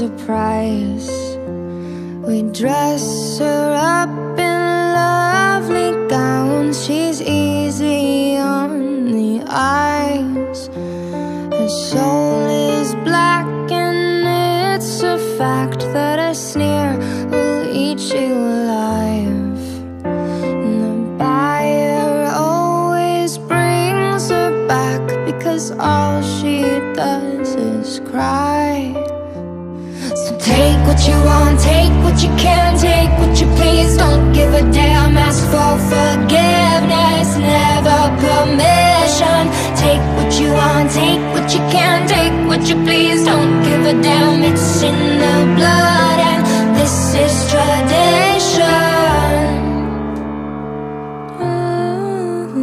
one's a prize. We dress her up in lovely gowns. She's easy on the eyes. Her soul is black, and it's a fact that a sneer will eat you alive. And the buyer always brings her back, because all she does is cry. So take what you want, take what you can, take what you please. Don't give a damn, ask for forgiveness, never permission. Take what you want, take what you can, take what you please. Don't give a damn, it's in the blood, and this is tradition. Ooh.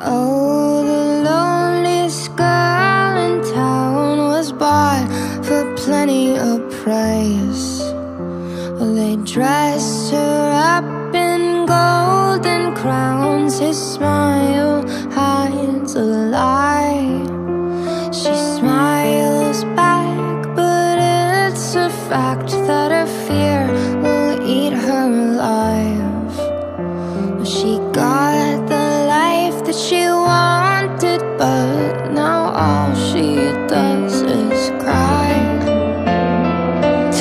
Oh, a price. Well, they dress her up in golden crowns. His smile hides a lie. She smiles back, but it's a fact that her fear will eat her alive. Well, she got the life that she wanted, but now all she does is cry.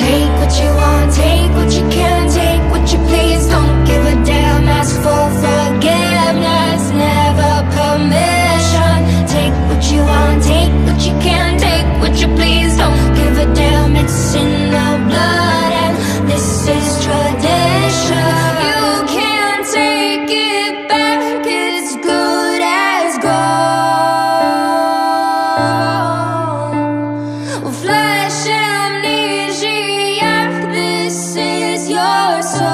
Take what you want, take what you can, take what you please. Don't give a damn, ask for forgiveness, never permission. Take what you want, take what you can, take what you please. Don't give a damn, it's in the blood, and this is tradition. You can't take it back, it's good as gold. Well, flesh amnesia, this is your soul.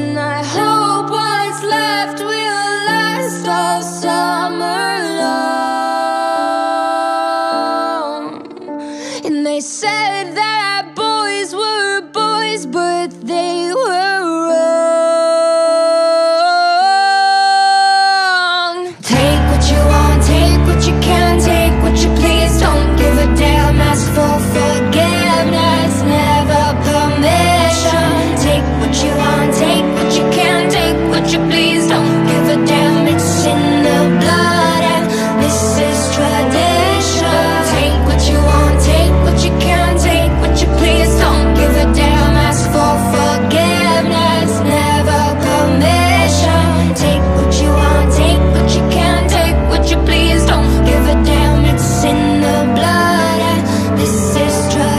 And I hope what's left will last all summer long. And they said that boys were boys, but they were wrong. Take what you want, take what you can, take what you please. Don't give a damn, ask for forgiveness, never permission. Take what you want, take what you can, take what you please. Don't give a damn, it's in the blood, and this is tradition. Take what you want, take what you can, take what you please. Don't give a damn, ask for forgiveness, never permission. Take what you want, take what you can, take what you please. Don't give a damn, it's in the blood, and this is tradition.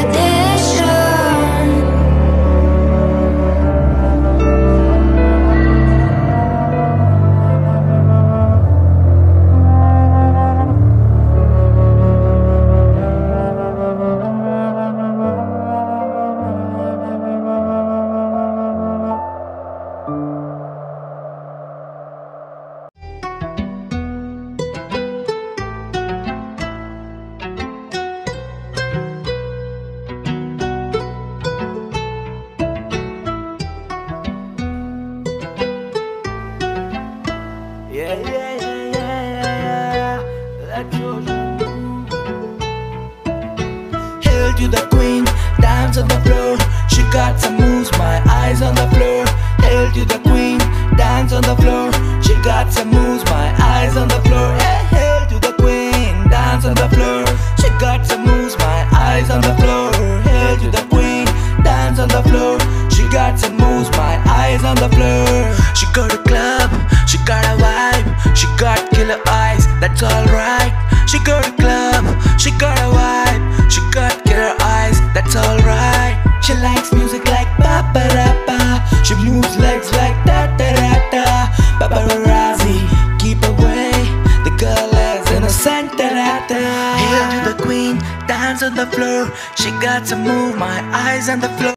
Hail to the queen, dance on the floor. She got some moves, my eyes on the floor. Hail to the queen, dance on the floor. She got some moves, my eyes on the floor. Hey, hail to the queen, dance on the floor. She got some moves, my eyes on the floor. Hail to the queen, dance on the floor. She got some moves, my eyes on the floor. She got a club, she got a vibe, she got killer eyes, that's alright. She got a club, she got a vibe, she got killer eyes, that's alright. She likes music like paparappa, she moves legs like ta-ta-ra-ta. Paparazzi, keep away, the girl is innocent. Hail to the queen, dance on the floor. She got to move, my eyes on the floor.